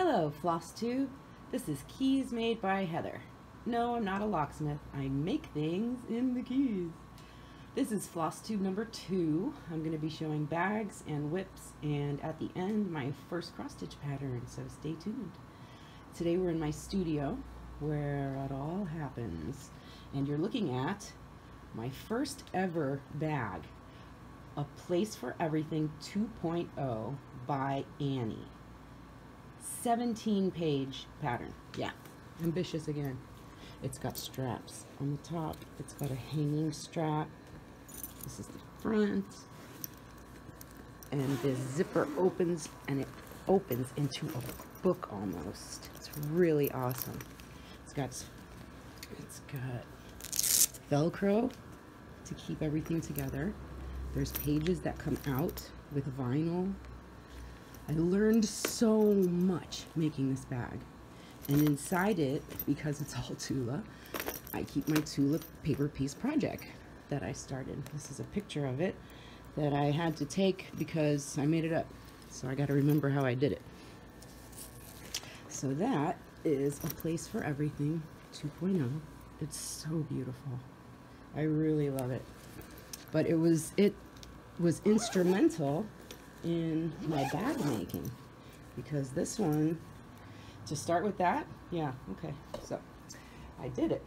Hello, Floss Tube. This is Keys Made by Heather. No, I'm not a locksmith. I make things in the keys. This is Floss Tube number 2. I'm going to be showing bags and whips, and at the end, my first cross stitch pattern, so stay tuned. Today we're in my studio, where it all happens, and you're looking at my first ever bag, A Place for Everything 2.0 by Annie. 17-page pattern. Yeah, ambitious again. It's got straps on the top. It's got a hanging strap. This is the front. And this zipper opens, and it opens into a book almost. It's really awesome. It's got Velcro to keep everything together. There's pages that come out with vinyl. I learned so much making this bag. And inside it, because it's all Tula, I keep my Tula paper piece project that I started. This is a picture of it that I had to take because I made it up. So I got to remember how I did it. So that is A Place for Everything 2.0. It's so beautiful. I really love it. But it was instrumental in my bag making, because this one, to start with that, yeah, okay, so I did it.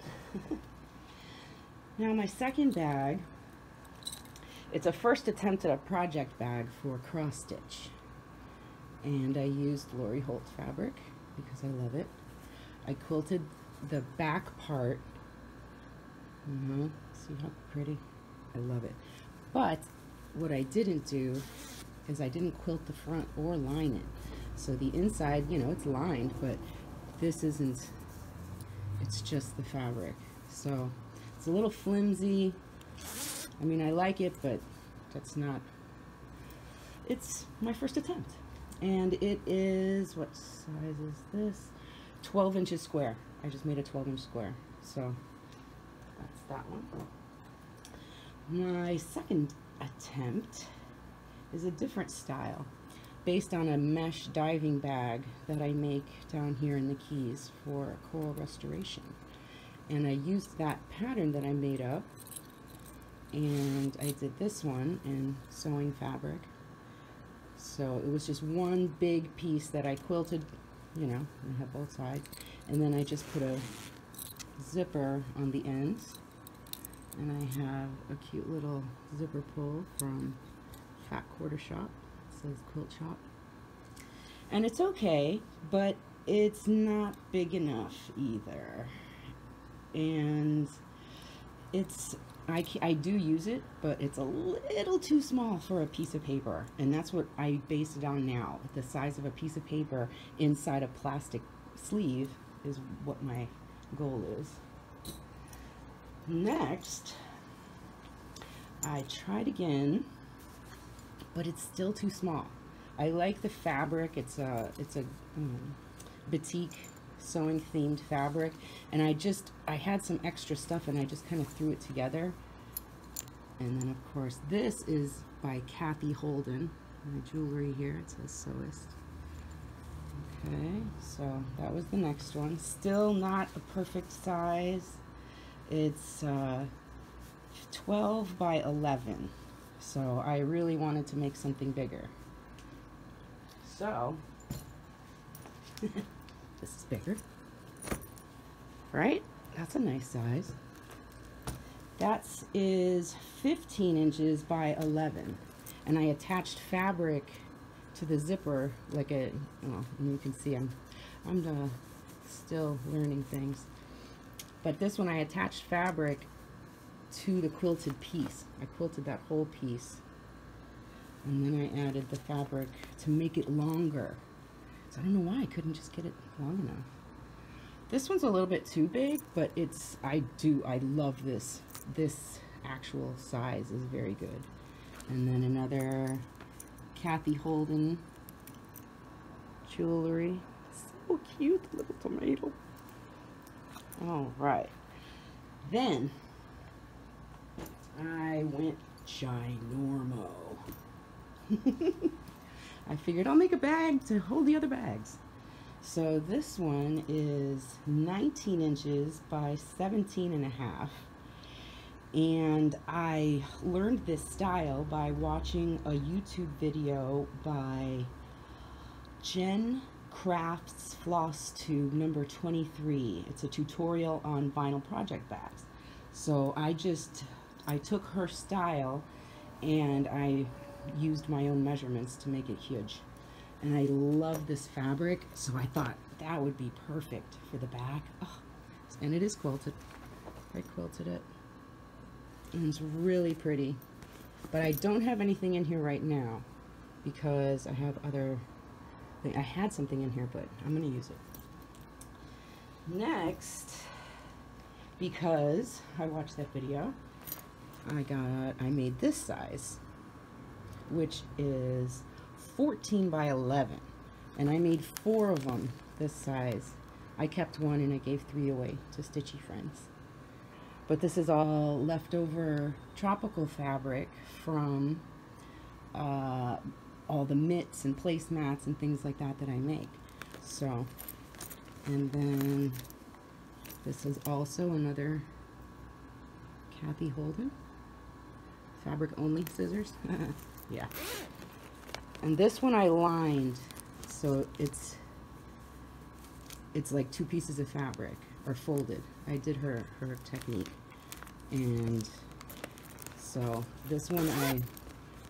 Now my second bag, it's a first attempt at a project bag for cross stitch, and I used Lori Holt fabric because I love it. I quilted the back part. See how pretty? I love it. But what I didn't do is I didn't quilt the front or line it. So the inside, you know, it's lined, but this isn't. It's just the fabric. So it's a little flimsy. I mean, I like it, but that's not. It's my first attempt. And it is, what size is this? 12 inches square. I just made a 12-inch square. So that's that one. My second attempt is a different style, based on a mesh diving bag that I make down here in the Keys for coral restoration. And I used that pattern that I made up, and I did this one in sewing fabric. So it was just one big piece that I quilted, you know, and I have both sides. And then I just put a zipper on the end, and I have a cute little zipper pull from Back Quarter Shop. It says Quilt Shop. And it's okay, but it's not big enough either. And it's, I do use it, but it's a little too small for a piece of paper. And that's what I base it on now. The size of a piece of paper inside a plastic sleeve is what my goal is. Next, I tried again, but it's still too small. I like the fabric. It's a batik sewing themed fabric, and I had some extra stuff, and I just kind of threw it together. And then of course this is by Cathe Holden. My jewelry here, it says Sewist. Okay, so that was the next one. Still not a perfect size. It's 12 by 11. So I really wanted to make something bigger. So, this is bigger, right? That's a nice size. That is 15 inches by 11. And I attached fabric to the zipper like a, well, you can see I'm still learning things. But this one I attached fabric to the quilted piece. I quilted that whole piece, and then I added the fabric to make it longer. So I don't know why I couldn't just get it long enough. This one's a little bit too big, but it's, I love this. This actual size is very good. And then another Cathe Holden jewelry. So cute, little tomato. All right, then I went ginormo. I figured I'll make a bag to hold the other bags. So this one is 19 inches by 17 and a half. And I learned this style by watching a YouTube video by Jenncrafts Floss Tube number 23. It's a tutorial on vinyl project bags. So I took her style and I used my own measurements to make it huge. And I love this fabric, so I thought that would be perfect for the back. Oh, and it is quilted. I quilted it. And it's really pretty. But I don't have anything in here right now because I have other thing. I had something in here, but I'm going to use it. Next, because I watched that video, I made this size, which is 14 by 11, and I made 4 of them this size. I kept one and I gave 3 away to stitchy friends. But this is all leftover tropical fabric from all the mitts and placemats and things like that that I make. So, and then this is also another Cathe Holden fabric only scissors. Yeah. And this one I lined, so it's like 2 pieces of fabric are folded. I did her technique, and so this one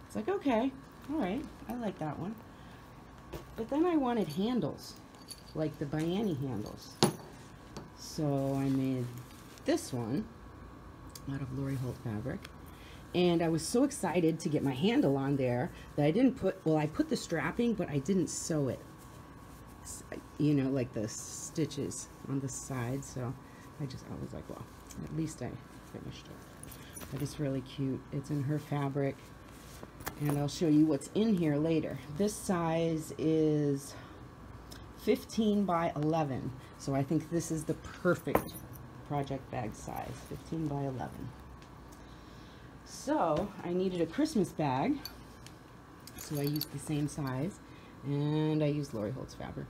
it's like, okay, all right, I like that one. But then I wanted handles, like the Annie handles. So I made this one out of Lori Holt fabric. And I was so excited to get my handle on there that I didn't put, well, I put the strapping, but I didn't sew it, you know, like the stitches on the side. So I was like, well, at least I finished it. But it's really cute. It's in her fabric. And I'll show you what's in here later. This size is 15 by 11. So I think this is the perfect project bag size, 15 by 11. So I needed a Christmas bag, so I used the same size, and I used Lori Holt's fabric.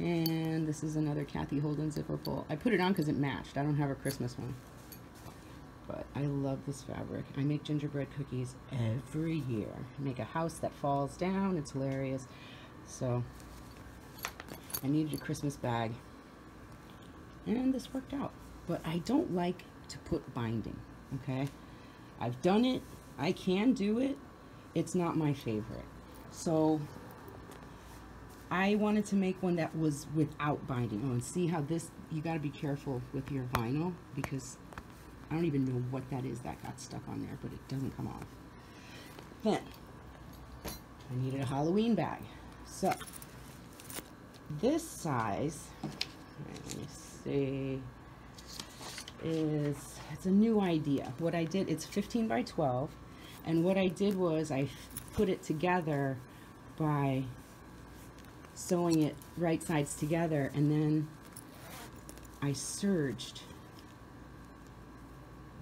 And this is another Cathe Holden zipper pull. I put it on because it matched. I don't have a Christmas one, but I love this fabric. I make gingerbread cookies every year. I make a house that falls down. It's hilarious. So I needed a Christmas bag, and this worked out. But I don't like to put binding, okay? I've done it, I can do it, it's not my favorite. So I wanted to make one that was without binding. Oh, and see how this, you gotta be careful with your vinyl, because I don't even know what that is that got stuck on there, but it doesn't come off. Then, I needed a Halloween bag. So, this size, let me see, it's a new idea. What I did, it's 15 by 12, and what I did was I put it together by sewing it right sides together, and then I serged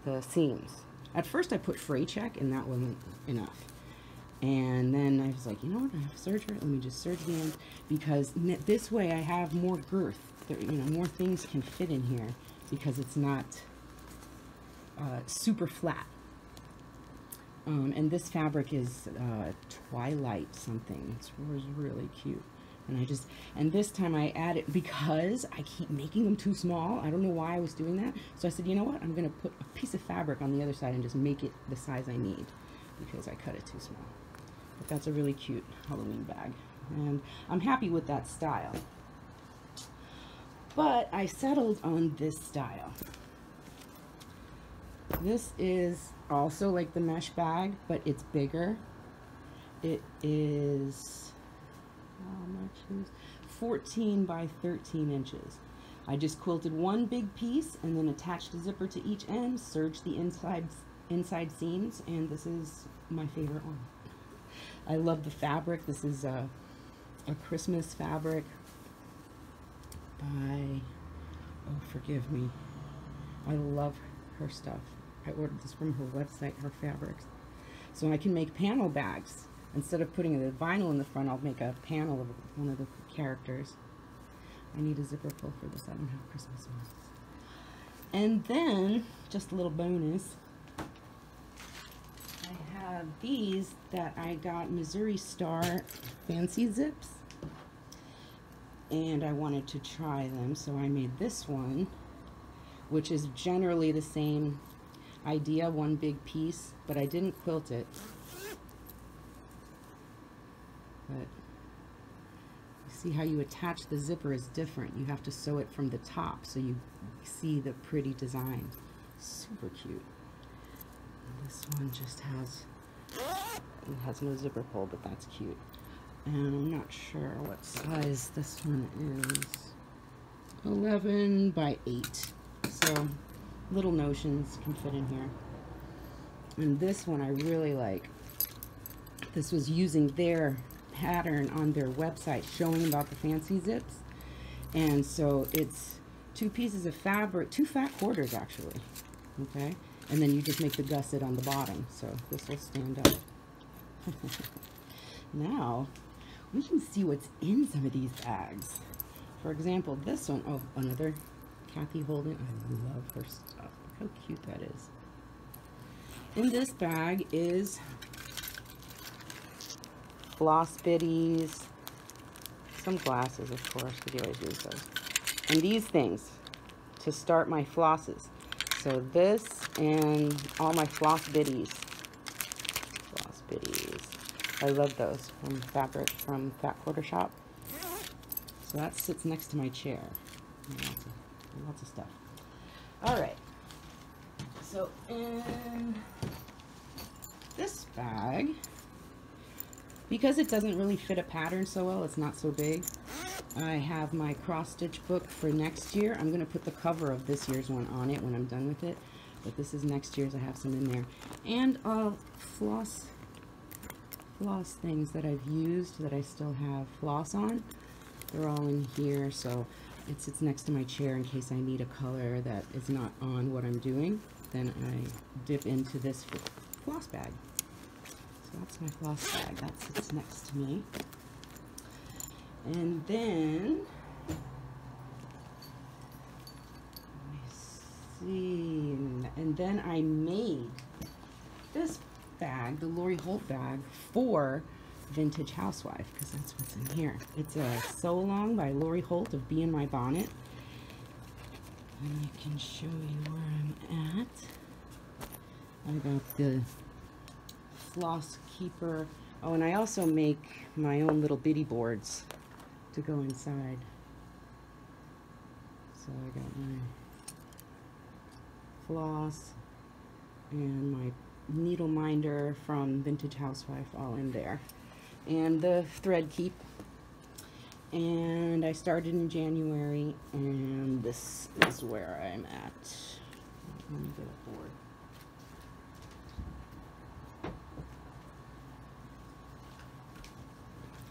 the seams. At first I put fray check, and that wasn't enough. And then I was like, you know what, I have to serge it, let me just serge the end, because this way I have more girth, you know, more things can fit in here, because it's not super flat. And this fabric is Twilight something. It was really cute. And this time I added, because I keep making them too small, I don't know why I was doing that. So I said, you know what, I'm gonna put a piece of fabric on the other side and just make it the size I need, because I cut it too small. But that's a really cute Halloween bag. And I'm happy with that style. But I settled on this style. This is also like the mesh bag, but it's bigger. It is 14 by 13 inches. I just quilted one big piece and then attached a zipper to each end, serged the inside seams, and this is my favorite one. I love the fabric. This is a Christmas fabric. Oh, forgive me. I love her stuff. I ordered this from her website, her fabrics. So I can make panel bags. Instead of putting the vinyl in the front, I'll make a panel of one of the characters. I need a zipper pull for this. I don't have Christmas ones. And then, just a little bonus, I have these that I got Missouri Star Fancy Zips. And I wanted to try them, so I made this one, which is generally the same idea, one big piece, but I didn't quilt it. But you see how you attach the zipper is different. You have to sew it from the top so you see the pretty design. Super cute. And this one just has, it has no zipper pull, but that's cute. And I'm not sure what size this one is. 11 by 8. So little notions can fit in here. And this one I really like. This was using their pattern on their website showing about the fancy zips. And so it's two pieces of fabric, two fat quarters actually. Okay. And then you just make the gusset on the bottom. So this will stand up. Now we can see what's in some of these bags. For example, this one, oh, another Cathe Holden. I love her stuff. Look how cute that is. In this bag is floss biddies, some glasses, of course, because you always use those. And these things to start my flosses. So this and all my floss biddies. Floss biddies. I love those from fabric from Back Quarter Shop. So that sits next to my chair. Lots of stuff. All right. So in this bag, because it doesn't really fit a pattern so well, it's not so big, I have my cross-stitch book for next year. I'm going to put the cover of this year's one on it when I'm done with it. But this is next year's. I have some in there. And floss things that I've used that I still have floss on. They're all in here. So it sits next to my chair in case I need a color that is not on what I'm doing. Then I dip into this floss bag. So that's my floss bag. That sits next to me. And then, let me see. And then I made this bag, the Lori Holt bag, for Vintage Housewife, because that's what's in here. It's a sew along by Lori Holt of Be In My Bonnet. And I can show you where I'm at. I got the floss keeper. Oh, and I also make my own little bitty boards to go inside. So I got my floss and my needle minder from Vintage Housewife all in there, and the thread keep. And I started in January, and this is where I'm at. Let me get a board.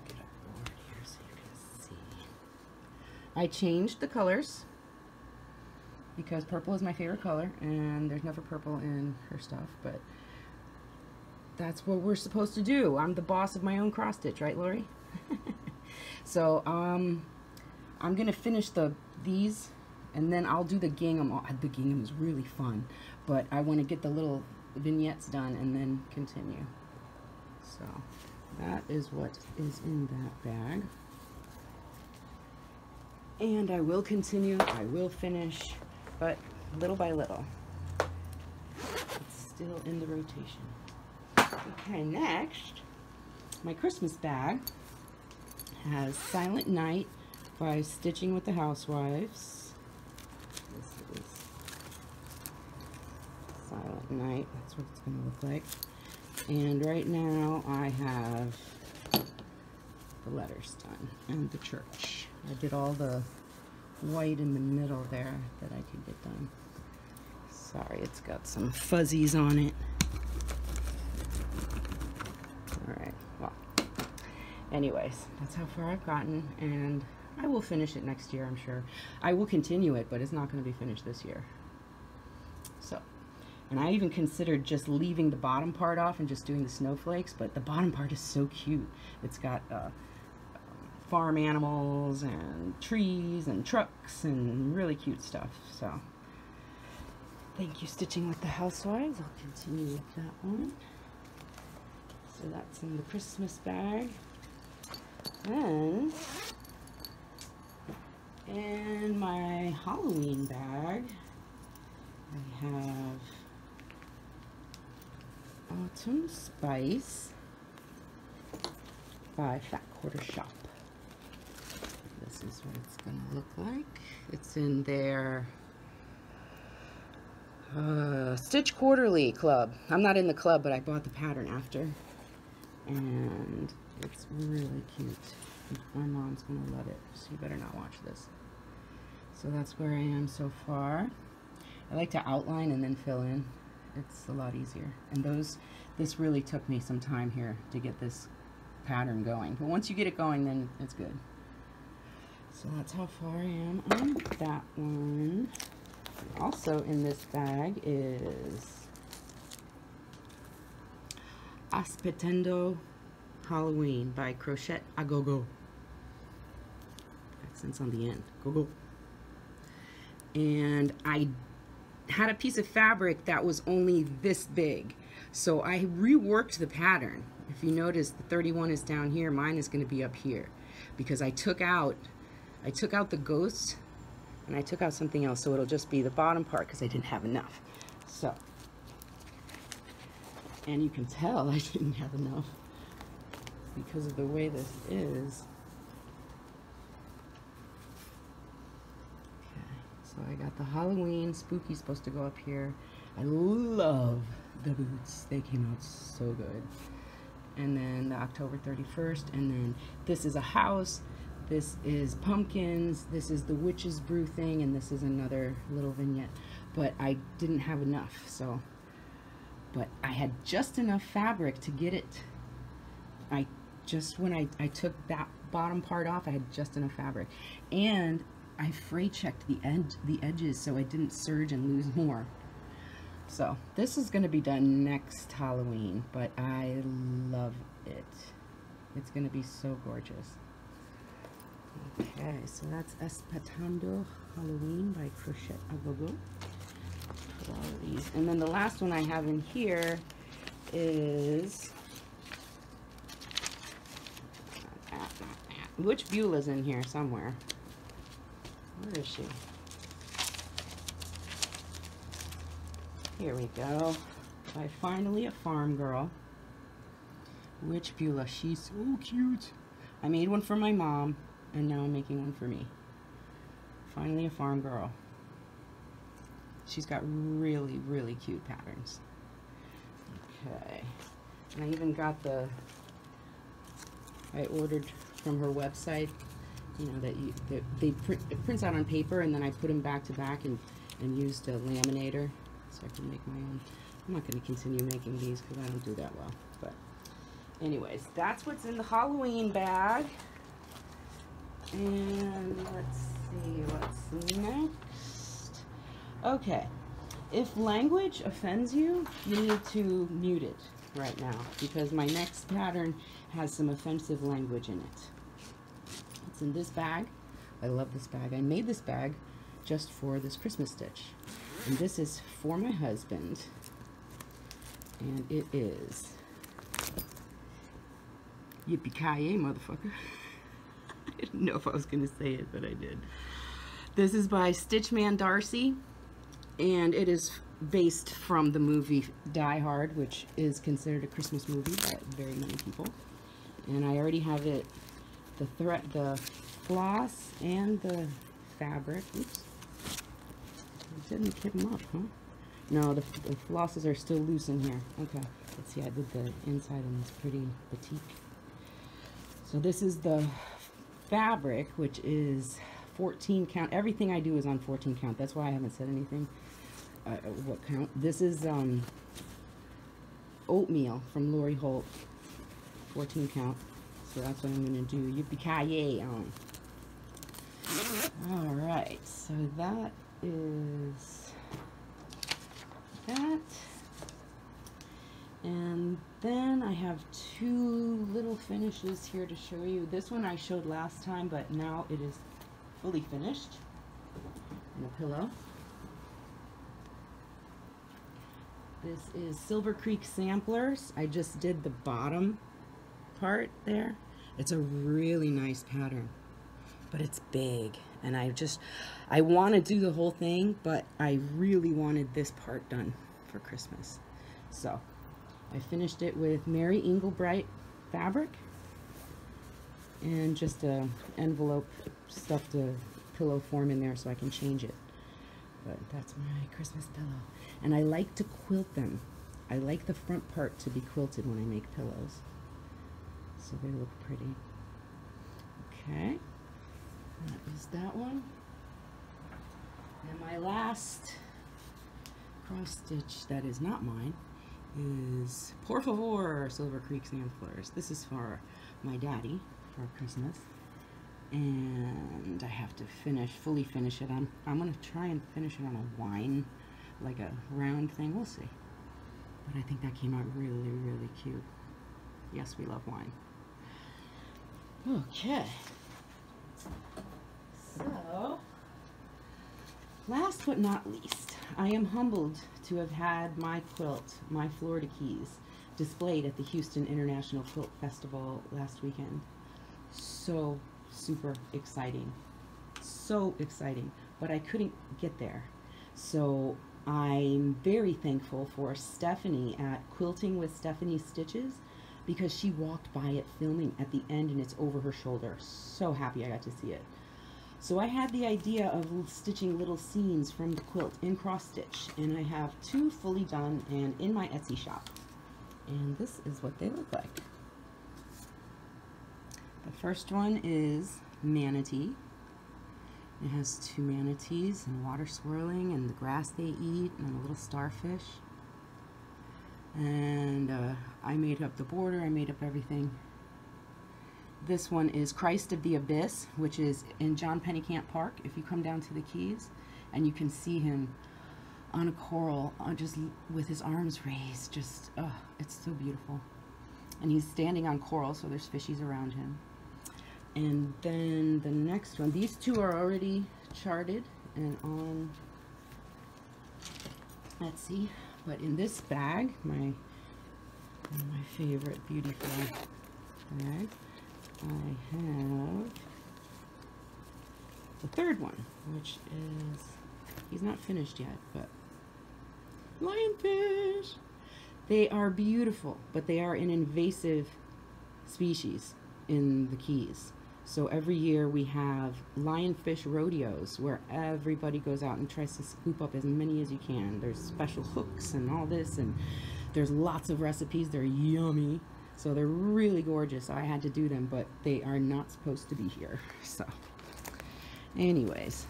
Get a board here so you can see. I changed the colors because purple is my favorite color, and there's never purple in her stuff, but that's what we're supposed to do. I'm the boss of my own cross stitch, right, Lori? So I'm gonna finish these, and then I'll do the gingham. The gingham is really fun, but I want to get the little vignettes done and then continue. So that is what is in that bag, and I will continue. I will finish, but little by little. It's still in the rotation. Okay, next, my Christmas bag has Silent Night by Stitching with the Housewives. This is Silent Night. That's what it's going to look like. And right now I have the letters done and the church. I did all the white in the middle there that I could get done. Sorry, it's got some fuzzies on it. Anyways, that's how far I've gotten, and I will finish it next year, I'm sure. I will continue it, but it's not going to be finished this year. So, and I even considered just leaving the bottom part off and just doing the snowflakes, but the bottom part is so cute. It's got farm animals and trees and trucks and really cute stuff. So thank you, Stitching with the Housewives. I'll continue with that one. So that's in the Christmas bag. Then in my Halloween bag, I have Autumn Spice by Back Quarter Shop. This is what it's going to look like. It's in their Stitch Quarterly Club. I'm not in the club, but I bought the pattern after. And it's really cute. My mom's going to love it, so you better not watch this. So that's where I am so far. I like to outline and then fill in. It's a lot easier. And this really took me some time here to get this pattern going. But once you get it going, then it's good. So that's how far I am on that one. Also in this bag is Aspettendo Halloween by Crocette a Gogo. Accents on the end. Gogo. And I had a piece of fabric that was only this big, so I reworked the pattern. If you notice, the 31 is down here, mine is going to be up here, because I took out the ghost and I took out something else, so it'll just be the bottom part because I didn't have enough. So, and you can tell I didn't have enough because of the way this is. So I got the Halloween spooky supposed to go up here. I love the boots. They came out so good. And then the October 31st. And then this is a house. This is pumpkins. This is the witch's brew thing. And this is another little vignette. But I didn't have enough. So, but I had just enough fabric to get it. When I took that bottom part off, I had just enough fabric. And I fray checked the edges so I didn't surge and lose more. So this is going to be done next Halloween, but I love it. It's going to be so gorgeous. Okay, so that's Aspettendo Halloween by Crocette a Gogo. And then the last one I have in here is Witch Beulah's in here somewhere. Where is she? Here we go. By Finally a Farm Girl. Witch Beulah. She's so cute. I made one for my mom, and now I'm making one for me. Finally a Farm Girl. She's got really, really cute patterns. Okay. And I even got the... I ordered from her website. You know, they print out on paper, and then I put them back to back and used a laminator so I can make my own. I'm not going to continue making these because I don't do that well. But anyways, that's what's in the Halloween bag. And let's see what's next. Okay. If language offends you, you need to mute it right now, because my next pattern has some offensive language in it. In this bag. I love this bag. I made this bag just for this Christmas stitch. And this is for my husband. And it is yippee-ki-yay, motherfucker. I didn't know if I was going to say it, but I did. This is by Stitchman Darcy, and it is based from the movie Die Hard, which is considered a Christmas movie by very many people. And I already have it, the thread, the floss, and the fabric. Oops. I didn't kip them up, huh? No, the flosses are still loose in here. Okay. Let's see. I did the inside on this pretty batik. So this is the fabric, which is 14 count. Everything I do is on 14 count. That's why I haven't said anything. What count? This is oatmeal from Lori Holt. 14 count. So that's what I'm going to do. Yippee-ki-yay on. Alright, so that is that. And then I have two little finishes here to show you. This one I showed last time, but now it is fully finished. And a pillow. This is Silver Creek Samplers. I just did the bottom part there. It's a really nice pattern, but it's big. And I want to do the whole thing, but I really wanted this part done for Christmas. So I finished it with Mary Engelbreit fabric and just a envelope stuffed a pillow form in there so I can change it. But that's my Christmas pillow. And I like to quilt them. I like the front part to be quilted when I make pillows. So they look pretty. Okay. That is that one. And my last cross stitch that is not mine is Pour Favor Silver Creek Samplers. This is for my daddy for Christmas. And I have to fully finish it. I'm gonna try and finish it on a wine, like a round thing. We'll see. But I think that came out really, really cute. Yes, we love wine. Okay. So, last but not least, I am humbled to have had my quilt, my Florida Keys, displayed at the Houston International Quilt Festival last weekend. So super exciting. So exciting. But I couldn't get there. So I'm very thankful for Stephanie at Quilting with Stephanie's Stitches, because she walked by it filming at the end and it's over her shoulder. So happy I got to see it. So I had the idea of stitching little scenes from the quilt in cross stitch, and I have two fully done and in my Etsy shop. And this is what they look like. The first one is manatee. It has two manatees and water swirling and the grass they eat and a little starfish. And I made up the border, I made up everything. This one is Christ of the Abyss, which is in John Pennekamp Park. If you come down to the Keys, and you can see him on a coral, just with his arms raised, just, oh, it's so beautiful. And he's standing on coral, so there's fishies around him. And then the next one, these two are already charted and on Etsy. But in this bag, my favorite beautiful bag, I have the third one, which is, he's not finished yet, but lionfish. They are beautiful, but they are an invasive species in the Keys. So every year we have lionfish rodeos where everybody goes out and tries to scoop up as many as you can. There's special hooks and all this, and there's lots of recipes. They're yummy. So they're really gorgeous. I had to do them, but they are not supposed to be here. So anyways,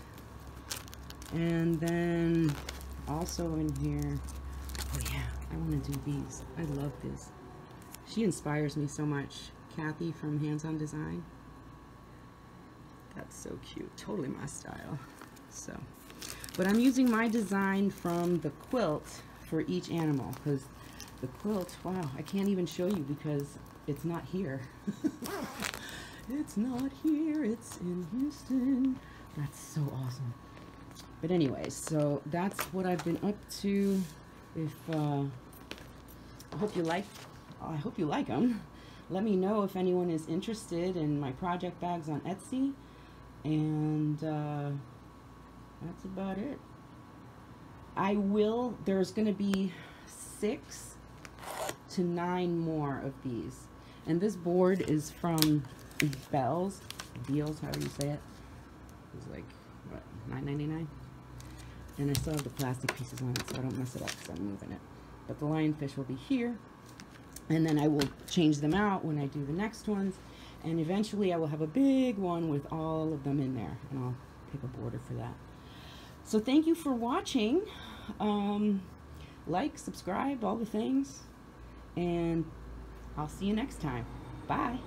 and then also in here, oh yeah, I want to do these. I love this. She inspires me so much. Kathy from Hands On Design. That's so cute. Totally my style. So, but I'm using my design from the quilt for each animal, because the quilt, wow, I can't even show you because it's not here. It's not here. It's in Houston. That's so awesome. But anyway, so that's what I've been up to. I hope you like them. Let me know if anyone is interested in my project bags on Etsy. And that's about it. There's going to be 6 to 9 more of these. And this board is from Beals, however you say it. It was like, what, $9.99? And I still have the plastic pieces on it, so I don't mess it up because I'm moving it. But the lionfish will be here. And then I will change them out when I do the next ones. And eventually I will have a big one with all of them in there, and I'll pick a border for that. So thank you for watching. Like, subscribe, all the things, and I'll see you next time. Bye.